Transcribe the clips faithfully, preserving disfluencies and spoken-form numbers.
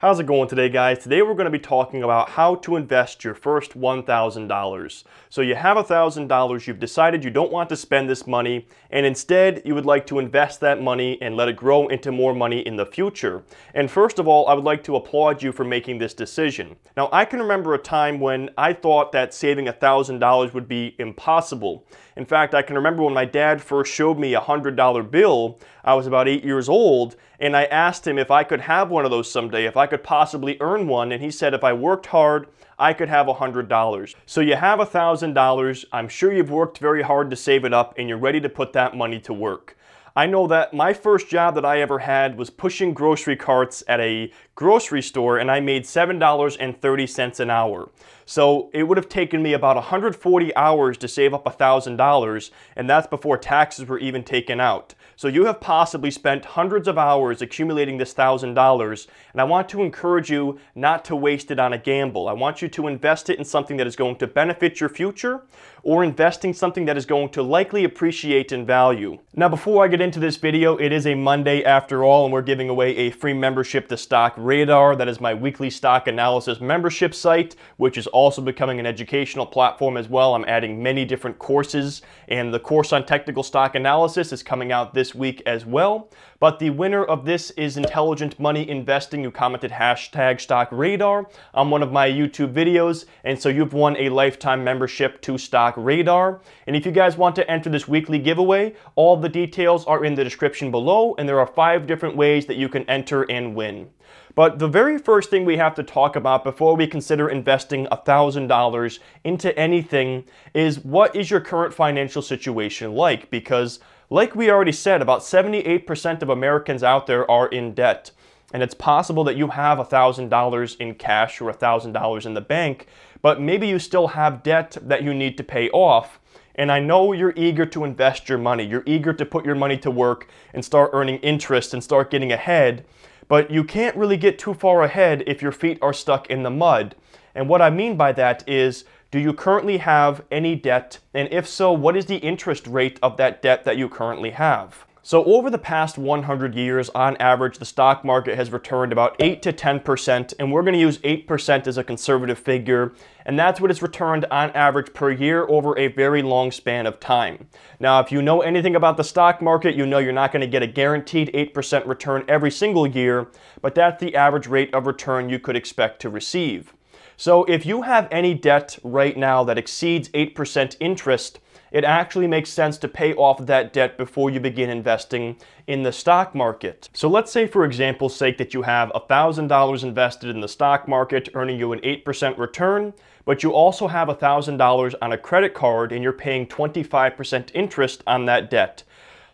How's it going today, guys? Today we're going to be talking about how to invest your first one thousand dollars. So you have one thousand dollars, you've decided you don't want to spend this money, and instead you would like to invest that money and let it grow into more money in the future. And first of all, I would like to applaud you for making this decision. Now, I can remember a time when I thought that saving one thousand dollars would be impossible. In fact, I can remember when my dad first showed me a one hundred dollar bill, I was about eight years old, and I asked him if I could have one of those someday, if I I could possibly earn one, and he said if I worked hard I could have one hundred dollars. So you have one thousand dollars, I'm sure you've worked very hard to save it up, and you're ready to put that money to work. I know that my first job that I ever had was pushing grocery carts at a grocery store, and I made seven dollars and thirty cents an hour. So it would have taken me about one hundred forty hours to save up one thousand dollars, and that's before taxes were even taken out. So you have possibly spent hundreds of hours accumulating this one thousand dollars, and I want to encourage you not to waste it on a gamble. I want you to invest it in something that is going to benefit your future, or investing something that is going to likely appreciate in value. Now, before I get into this video, it is a Monday after all, and we're giving away a free membership to Stock Radar. That is my weekly stock analysis membership site, which is also becoming an educational platform as well. I'm adding many different courses, and the course on technical stock analysis is coming out this week as well. But the winner of this is Intelligent Money Investing, who commented hashtag Stock Radar on one of my YouTube videos, and so you've won a lifetime membership to Stock Radar. And if you guys want to enter this weekly giveaway, all the details are in the description below, and there are five different ways that you can enter and win. But the very first thing we have to talk about before we consider investing one thousand dollars into anything is, what is your current financial situation like? Because like we already said, about seventy-eight percent of Americans out there are in debt. And it's possible that you have one thousand dollars in cash or one thousand dollars in the bank, but maybe you still have debt that you need to pay off. And I know you're eager to invest your money. You're eager to put your money to work and start earning interest and start getting ahead. But you can't really get too far ahead if your feet are stuck in the mud. And what I mean by that is, do you currently have any debt? And if so, what is the interest rate of that debt that you currently have? So over the past one hundred years, on average, the stock market has returned about eight to ten percent, and we're going to use eight percent as a conservative figure, and that's what it's returned on average per year over a very long span of time. Now, if you know anything about the stock market, you know you're not going to get a guaranteed eight percent return every single year, but that's the average rate of return you could expect to receive. So if you have any debt right now that exceeds eight percent interest, it actually makes sense to pay off that debt before you begin investing in the stock market. So let's say, for example's sake, that you have one thousand dollars invested in the stock market, earning you an eight percent return, but you also have one thousand dollars on a credit card and you're paying twenty-five percent interest on that debt.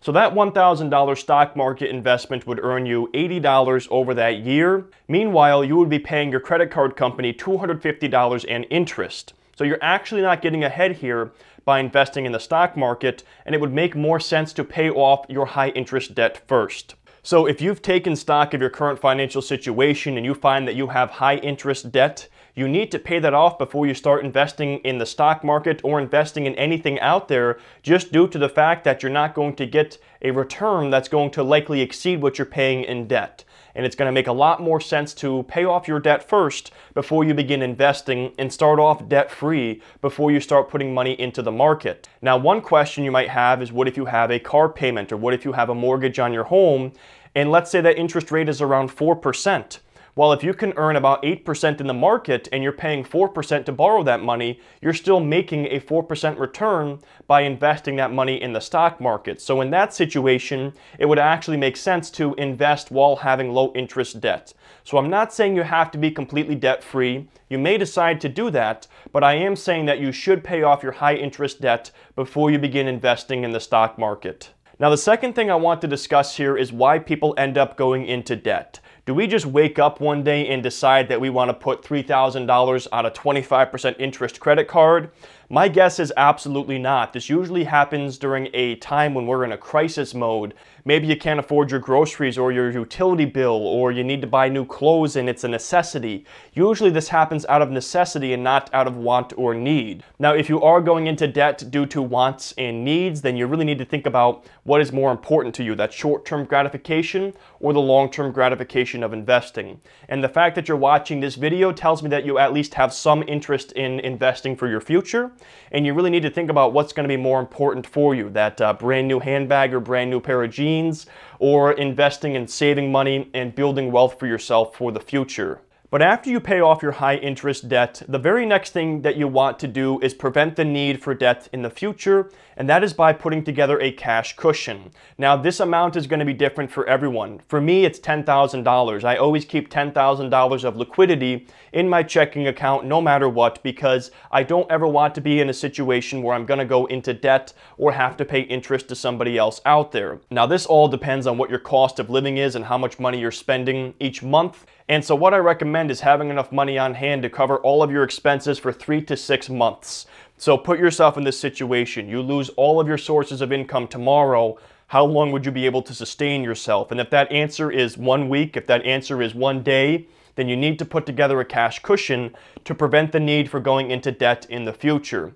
So that one thousand dollar stock market investment would earn you eighty dollars over that year. Meanwhile, you would be paying your credit card company two hundred fifty dollars in interest. So you're actually not getting ahead here by investing in the stock market, and it would make more sense to pay off your high interest debt first. So if you've taken stock of your current financial situation and you find that you have high interest debt, you need to pay that off before you start investing in the stock market or investing in anything out there, just due to the fact that you're not going to get a return that's going to likely exceed what you're paying in debt. And it's going to make a lot more sense to pay off your debt first before you begin investing, and start off debt-free before you start putting money into the market. Now, one question you might have is, what if you have a car payment, or what if you have a mortgage on your home, and let's say that interest rate is around four percent. Well, if you can earn about eight percent in the market and you're paying four percent to borrow that money, you're still making a four percent return by investing that money in the stock market. So in that situation, it would actually make sense to invest while having low interest debt. So I'm not saying you have to be completely debt-free. You may decide to do that, but I am saying that you should pay off your high interest debt before you begin investing in the stock market. Now, the second thing I want to discuss here is why people end up going into debt. Do we just wake up one day and decide that we want to put three thousand dollars on a twenty-five percent interest credit card? My guess is absolutely not. This usually happens during a time when we're in a crisis mode, Maybe you can't afford your groceries or your utility bill, or you need to buy new clothes and it's a necessity. Usually this happens out of necessity and not out of want or need. Now, if you are going into debt due to wants and needs, then you really need to think about what is more important to you, that short-term gratification or the long-term gratification of investing. And the fact that you're watching this video tells me that you at least have some interest in investing for your future, and you really need to think about what's going to be more important for you, that uh, brand new handbag or brand new pair of jeans, or investing and saving money and building wealth for yourself for the future. But after you pay off your high interest debt, the very next thing that you want to do is prevent the need for debt in the future, and that is by putting together a cash cushion. Now, this amount is going to be different for everyone. For me, it's ten thousand dollars. I always keep ten thousand dollars of liquidity in my checking account no matter what, because I don't ever want to be in a situation where I'm going to go into debt or have to pay interest to somebody else out there. Now, this all depends on what your cost of living is and how much money you're spending each month. And so what I recommend is having enough money on hand to cover all of your expenses for three to six months. So put yourself in this situation. You lose all of your sources of income tomorrow. How long would you be able to sustain yourself? And if that answer is one week, if that answer is one day, then you need to put together a cash cushion to prevent the need for going into debt in the future.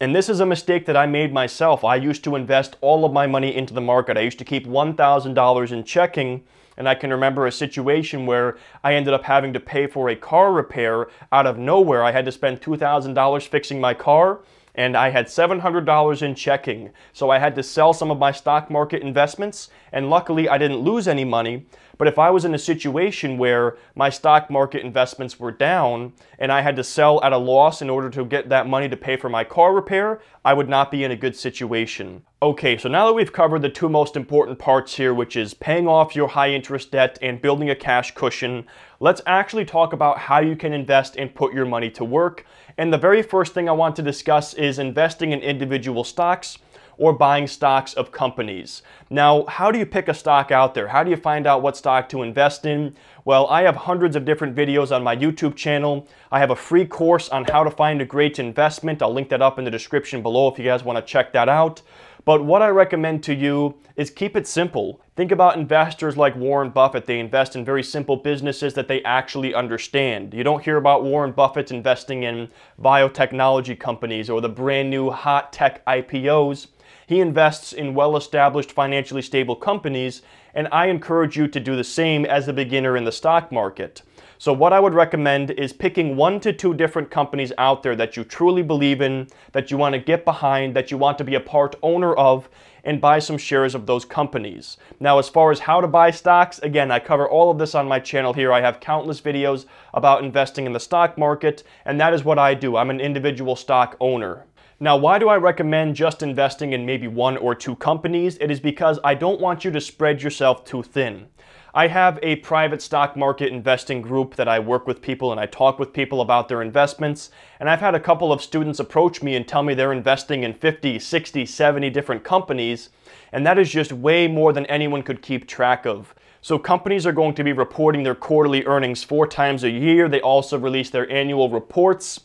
And this is a mistake that I made myself. I used to invest all of my money into the market. I used to keep one thousand dollars in checking. And I can remember a situation where I ended up having to pay for a car repair out of nowhere. I had to spend two thousand dollars fixing my car, and I had seven hundred dollars in checking. So I had to sell some of my stock market investments, and luckily I didn't lose any money. But if I was in a situation where my stock market investments were down and I had to sell at a loss in order to get that money to pay for my car repair, I would not be in a good situation. Okay, so now that we've covered the two most important parts here, which is paying off your high interest debt and building a cash cushion, let's actually talk about how you can invest and put your money to work. And the very first thing I want to discuss is investing in individual stocks or buying stocks of companies. Now, how do you pick a stock out there? How do you find out what stock to invest in? Well, I have hundreds of different videos on my YouTube channel. I have a free course on how to find a great investment. I'll link that up in the description below if you guys want to check that out. But what I recommend to you is keep it simple. Think about investors like Warren Buffett. They invest in very simple businesses that they actually understand. You don't hear about Warren Buffett investing in biotechnology companies or the brand new hot tech I P Os. He invests in well-established, financially stable companies, and I encourage you to do the same as a beginner in the stock market. So what I would recommend is picking one to two different companies out there that you truly believe in, that you want to get behind, that you want to be a part owner of, and buy some shares of those companies. Now, as far as how to buy stocks, again, I cover all of this on my channel here. I have countless videos about investing in the stock market, and that is what I do. I'm an individual stock owner. Now, why do I recommend just investing in maybe one or two companies? It is because I don't want you to spread yourself too thin. I have a private stock market investing group that I work with people, and I talk with people about their investments. And I've had a couple of students approach me and tell me they're investing in fifty, sixty, seventy different companies. And that is just way more than anyone could keep track of. So companies are going to be reporting their quarterly earnings four times a year. They also release their annual reports.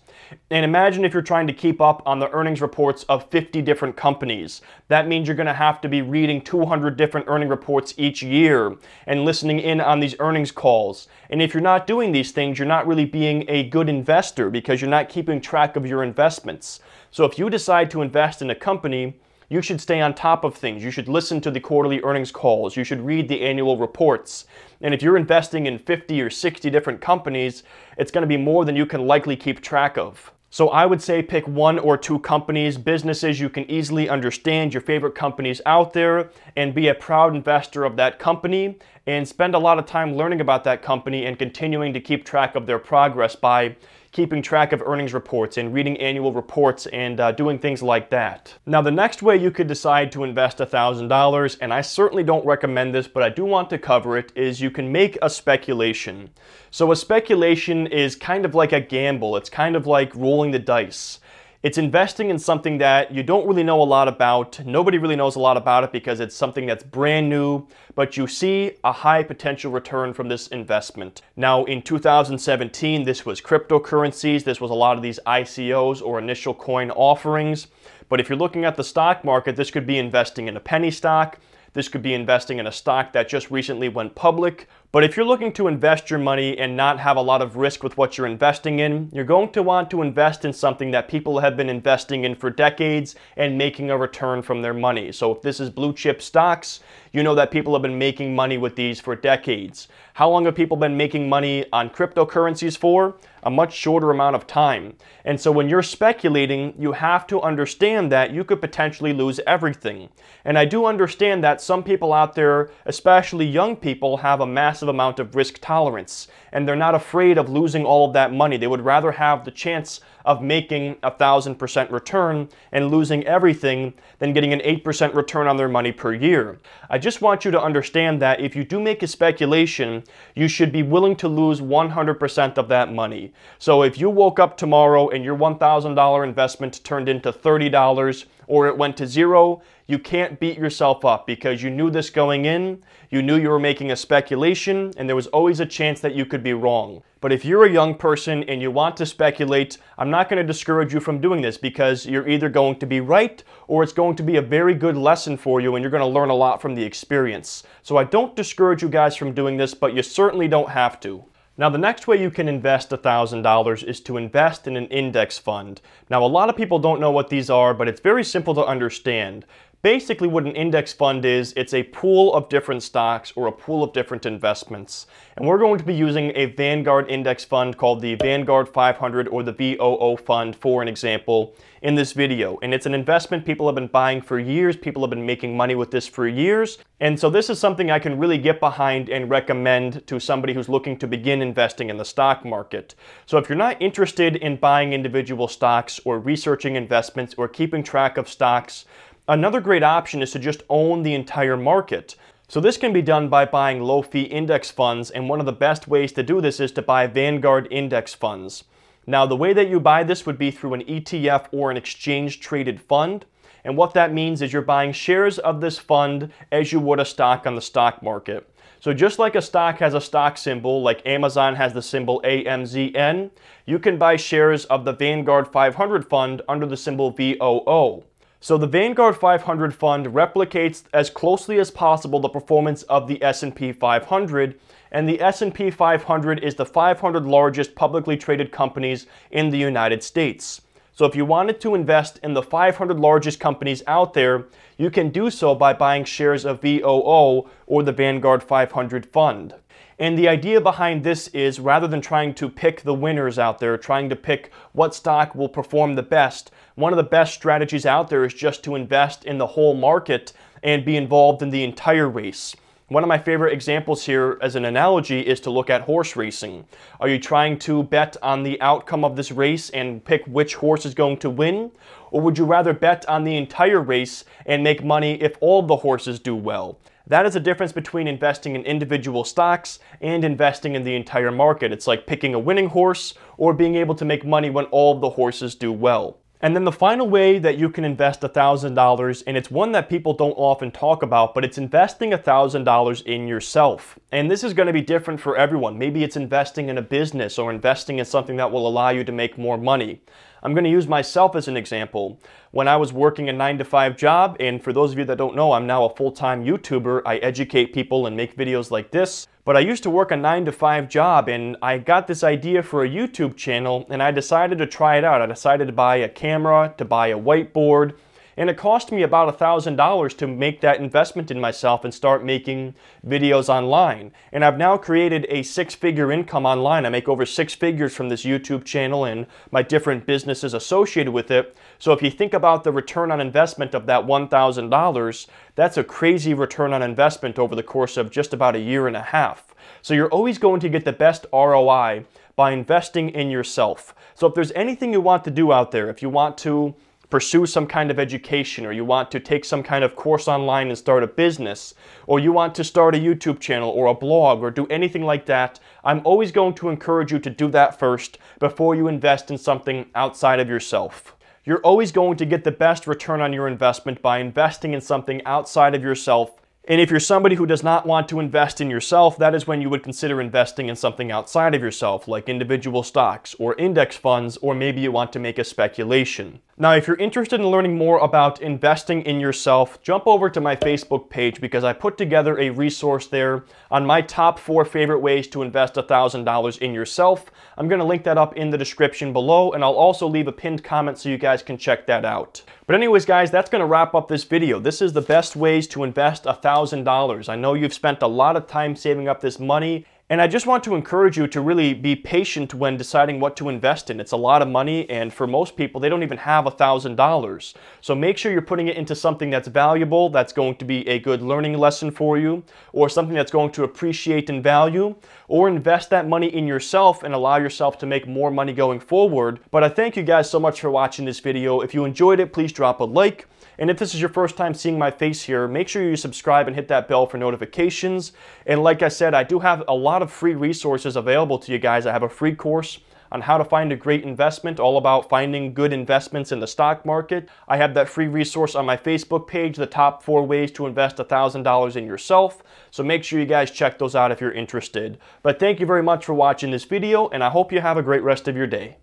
And imagine if you're trying to keep up on the earnings reports of fifty different companies. That means you're going to have to be reading two hundred different earning reports each year and listening in on these earnings calls. And if you're not doing these things, you're not really being a good investor because you're not keeping track of your investments. So if you decide to invest in a company, you should stay on top of things. You should listen to the quarterly earnings calls. You should read the annual reports. And if you're investing in fifty or sixty different companies, it's going to be more than you can likely keep track of. So I would say pick one or two companies, businesses you can easily understand, your favorite companies out there, and be a proud investor of that company, and spend a lot of time learning about that company and continuing to keep track of their progress by keeping track of earnings reports and reading annual reports and uh, doing things like that. Now, the next way you could decide to invest one thousand dollars, and I certainly don't recommend this, but I do want to cover it, is you can make a speculation. So a speculation is kind of like a gamble. It's kind of like rolling the dice. It's investing in something that you don't really know a lot about. Nobody really knows a lot about it because it's something that's brand new, but you see a high potential return from this investment. Now, in two thousand seventeen, this was cryptocurrencies. This was a lot of these I C Os or initial coin offerings. But if you're looking at the stock market, this could be investing in a penny stock. This could be investing in a stock that just recently went public. But if you're looking to invest your money and not have a lot of risk with what you're investing in, you're going to want to invest in something that people have been investing in for decades and making a return from their money. So if this is blue chip stocks, you know that people have been making money with these for decades. How long have people been making money on cryptocurrencies for? A much shorter amount of time. And so when you're speculating, you have to understand that you could potentially lose everything. And I do understand that some people out there, especially young people, have a massive amount of risk tolerance, and they're not afraid of losing all of that money. They would rather have the chance of making a thousand percent return and losing everything than getting an eight percent return on their money per year. I just want you to understand that if you do make a speculation, you should be willing to lose one hundred percent of that money. So if you woke up tomorrow and your one thousand dollar investment turned into thirty dollars or it went to zero, you can't beat yourself up because you knew this going in, you knew you were making a speculation, and there was always a chance that you could be wrong. But if you're a young person and you want to speculate, I'm not going to discourage you from doing this because you're either going to be right or it's going to be a very good lesson for you and you're going to learn a lot from the experience. So I don't discourage you guys from doing this, but you certainly don't have to. Now, the next way you can invest one thousand dollars is to invest in an index fund. Now, a lot of people don't know what these are, but it's very simple to understand. Basically, what an index fund is, it's a pool of different stocks or a pool of different investments. And we're going to be using a Vanguard index fund called the Vanguard five hundred or the V O O fund for an example in this video. And it's an investment people have been buying for years. People have been making money with this for years. And so this is something I can really get behind and recommend to somebody who's looking to begin investing in the stock market. So if you're not interested in buying individual stocks or researching investments or keeping track of stocks, another great option is to just own the entire market. So this can be done by buying low-fee index funds, and one of the best ways to do this is to buy Vanguard index funds. Now, the way that you buy this would be through an E T F or an exchange-traded fund. And what that means is you're buying shares of this fund as you would a stock on the stock market. So just like a stock has a stock symbol, like Amazon has the symbol A M Z N, you can buy shares of the Vanguard five hundred fund under the symbol V O O. So the Vanguard five hundred fund replicates as closely as possible the performance of the S and P five hundred, and the S and P five hundred is the five hundred largest publicly traded companies in the United States. So if you wanted to invest in the five hundred largest companies out there, you can do so by buying shares of V O O or the Vanguard five hundred fund. And the idea behind this is rather than trying to pick the winners out there, trying to pick what stock will perform the best, one of the best strategies out there is just to invest in the whole market and be involved in the entire race. One of my favorite examples here as an analogy is to look at horse racing. Are you trying to bet on the outcome of this race and pick which horse is going to win? Or would you rather bet on the entire race and make money if all the horses do well? That is the difference between investing in individual stocks and investing in the entire market. It's like picking a winning horse or being able to make money when all the horses do well. And then the final way that you can invest one thousand dollars, and it's one that people don't often talk about, but it's investing one thousand dollars in yourself. And this is going to be different for everyone. Maybe it's investing in a business or investing in something that will allow you to make more money. I'm going to use myself as an example. When I was working a nine to five job, and for those of you that don't know, I'm now a full-time YouTuber. I educate people and make videos like this. But I used to work a nine to five job, and I got this idea for a YouTube channel, and I decided to try it out. I decided to buy a camera, to buy a whiteboard, and it cost me about one thousand dollars to make that investment in myself and start making videos online. And I've now created a six-figure income online. I make over six figures from this YouTube channel and my different businesses associated with it. So if you think about the return on investment of that one thousand dollars, that's a crazy return on investment over the course of just about a year and a half. So you're always going to get the best R O I by investing in yourself. So if there's anything you want to do out there, if you want to pursue some kind of education, or you want to take some kind of course online and start a business, or you want to start a YouTube channel or a blog or do anything like that, I'm always going to encourage you to do that first before you invest in something outside of yourself. You're always going to get the best return on your investment by investing in something outside of yourself. And if you're somebody who does not want to invest in yourself, that is when you would consider investing in something outside of yourself, like individual stocks or index funds, or maybe you want to make a speculation. Now, if you're interested in learning more about investing in yourself, jump over to my Facebook page because I put together a resource there on my top four favorite ways to invest one thousand dollars in yourself. I'm going to link that up in the description below, and I'll also leave a pinned comment so you guys can check that out. But anyways, guys, that's going to wrap up this video. This is the best ways to invest one thousand dollars. I know you've spent a lot of time saving up this money, and I just want to encourage you to really be patient when deciding what to invest in. It's a lot of money, and for most people, they don't even have one thousand dollars. So make sure you're putting it into something that's valuable, that's going to be a good learning lesson for you, or something that's going to appreciate in value, or invest that money in yourself and allow yourself to make more money going forward. But I thank you guys so much for watching this video. If you enjoyed it, please drop a like. And if this is your first time seeing my face here, make sure you subscribe and hit that bell for notifications. And like I said, I do have a lot of free resources available to you guys. I have a free course on how to find a great investment, all about finding good investments in the stock market. I have that free resource on my Facebook page, the top four ways to invest one thousand dollars in yourself. So make sure you guys check those out if you're interested. But thank you very much for watching this video, and I hope you have a great rest of your day.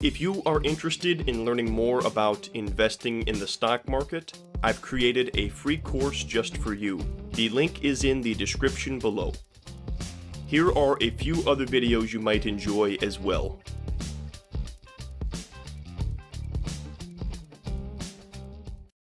If you are interested in learning more about investing in the stock market, I've created a free course just for you. The link is in the description below. Here are a few other videos you might enjoy as well.